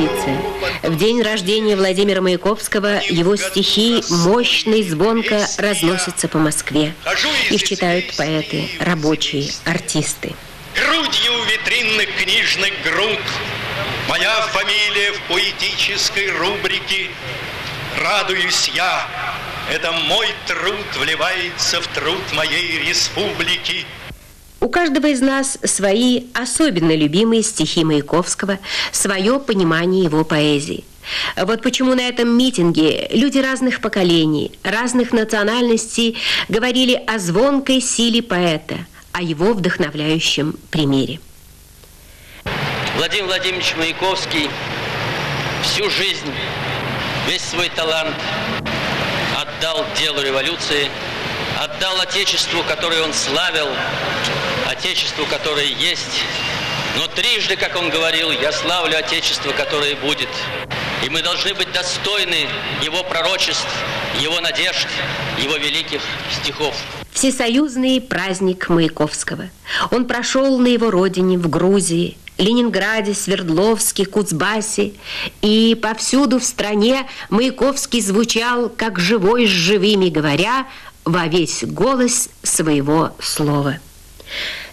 композиция. В день рождения Владимира Маяковского его стихи мощно и звонко разносятся по Москве. Их читают поэты, рабочие, артисты. Грудью витринных книжных груд моя фамилия в поэтической рубрике. Радуюсь я, это мой труд вливается в труд моей республики. У каждого из нас свои особенно любимые стихи Маяковского, свое понимание его поэзии. Вот почему на этом митинге люди разных поколений, разных национальностей говорили о звонкой силе поэта, о его вдохновляющем примере. Владимир Владимирович Маяковский всю жизнь, весь свой талант отдал делу революции, отдал Отечеству, которое он славил, Отечеству, которое есть. Но трижды, как он говорил, я славлю Отечество, которое будет. И мы должны быть достойны его пророчеств, его надежд, его великих стихов. Всесоюзный праздник Маяковского. Он прошел на его родине, в Грузии, Ленинграде, Свердловске, Кузбассе. И повсюду в стране Маяковский звучал, как живой с живыми говоря, во весь голос своего слова.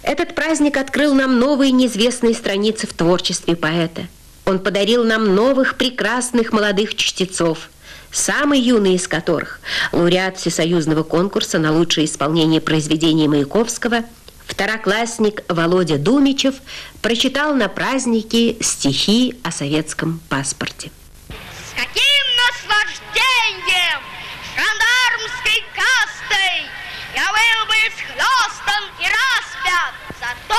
Этот праздник открыл нам новые неизвестные страницы в творчестве поэта. Он подарил нам новых прекрасных молодых чтецов, самый юный из которых – лауреат всесоюзного конкурса на лучшее исполнение произведений Маяковского, второклассник Володя Думичев прочитал на празднике стихи о советском паспорте. С каким наслаждением, жандармской кастой я был бы схлёстан и распят за то,